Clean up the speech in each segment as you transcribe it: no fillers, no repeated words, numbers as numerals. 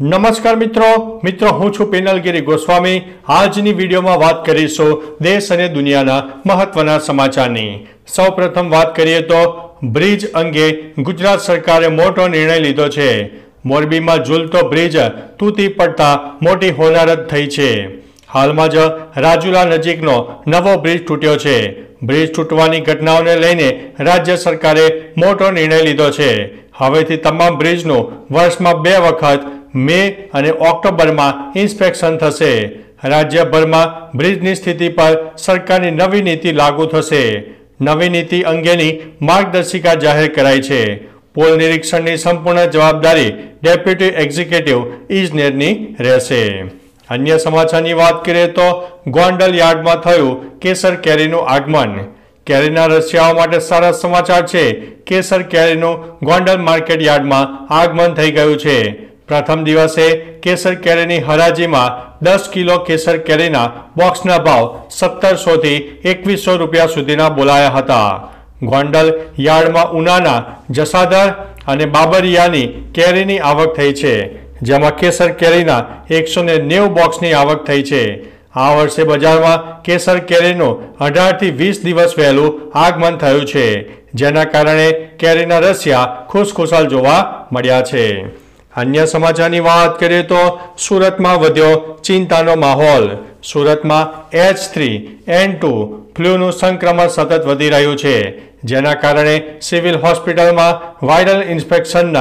नमस्कार मित्रों हूँ छू पेनलगिरी गोस्वामी। आज नी वीडियो में बात करीशुं देश अने दुनियाना महत्वना समाचारनी। सौ प्रथम बात करिए तो ब्रिज अंगे गुजरात सरकारे मोटो निर्णय लीधो छे। मोरबी में झूलतो ब्रिज तूटी पड़ता मोटी होनारत थई छे। हाल में ज राजुला नजीकनो नवो ब्रिज तूट्यो छे। ब्रिज तूटवानी घटनाओने लईने राज्य सरकारे मोटो निर्णय लीधो छे। हवेथी तमाम ब्रिजनो वर्षमां बे वखत मे अने ऑक्टोबर में इंस्पेक्शन थशे। राज्यभर में ब्रिजनी स्थिति पर सरकारनी नवी नीति लागू थशे। नवी नीति अंगेनी मार्गदर्शिका जाहिर कराई छे। पोल निरीक्षणनी संपूर्ण जवाबदारी डेप्यूटी एक्जिक्यूटिव इजनेरनी रहेशे। अन्य समाचारनी वात करीए तो गोंडल यार्ड में थयुं केसर केरीनुं आगमन। केरीना रसियाओ माटे सारा समाचार छे। केसर केरीनुं गोंडल मार्केट यार्ड में आगमन थई गयुं छे। प्रथम दिवसे केसर केरीनी हराजी में 10 किलो केसर केरीना बॉक्सना भाव 1700 थी 2100 रुपया सुधीना बोलाया हता। गोंडल यार्ड में उनाना जसादर अने बाबरियानी केरीनी आवक थई छे, जेमां केसर केरीना 190 बॉक्सनी आवक थई छे। आ वर्षे बजार में केसर केरीनो 18 થી 20 दिवस वहेलू आगमन थयुं छे, जेना कारणे केरीना रसिया खुशखुशाल जोवा मळ्या छे। अन्य समाचारनी वात करीए तो सूरत में वध्यो चिंतानो माहौल। सूरत में H3N2 फ्लूनु संक्रमण सतत वधी रह्यु छे, जेना कारणे सिविल होस्पिटल में वायरल इन्फेक्शन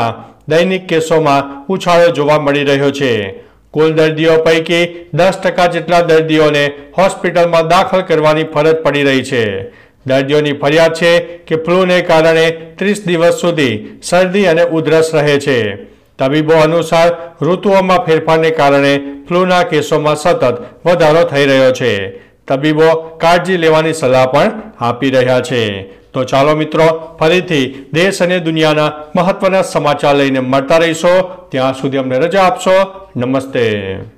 दैनिक केसों में उछाळो जोवा मळी रह्यो छे। कुल दर्दियों पैकी 10% जेटला दर्दियोने होस्पिटल में दाखल करवानी फरज पड़ी रही है। दर्दियोनी फरियाद छे कि फ्लूने कारणे 30 दिवस सुधी सर्दी अने उधरस रहे छे। तबीबों अनुसार ऋतुओं में फेरफारने कारणे फ्लूना केसों में सतत वधारो थई रह्यो छे। तबीबों काळजी लेवानी सलाह पण आपी रह्या छे। तो चालो मित्रों फरीथी देश अने दुनियाना महत्वना समाचार लईने मळता रहीशो। त्यां सुधी अमने रजा आपशो। नमस्ते।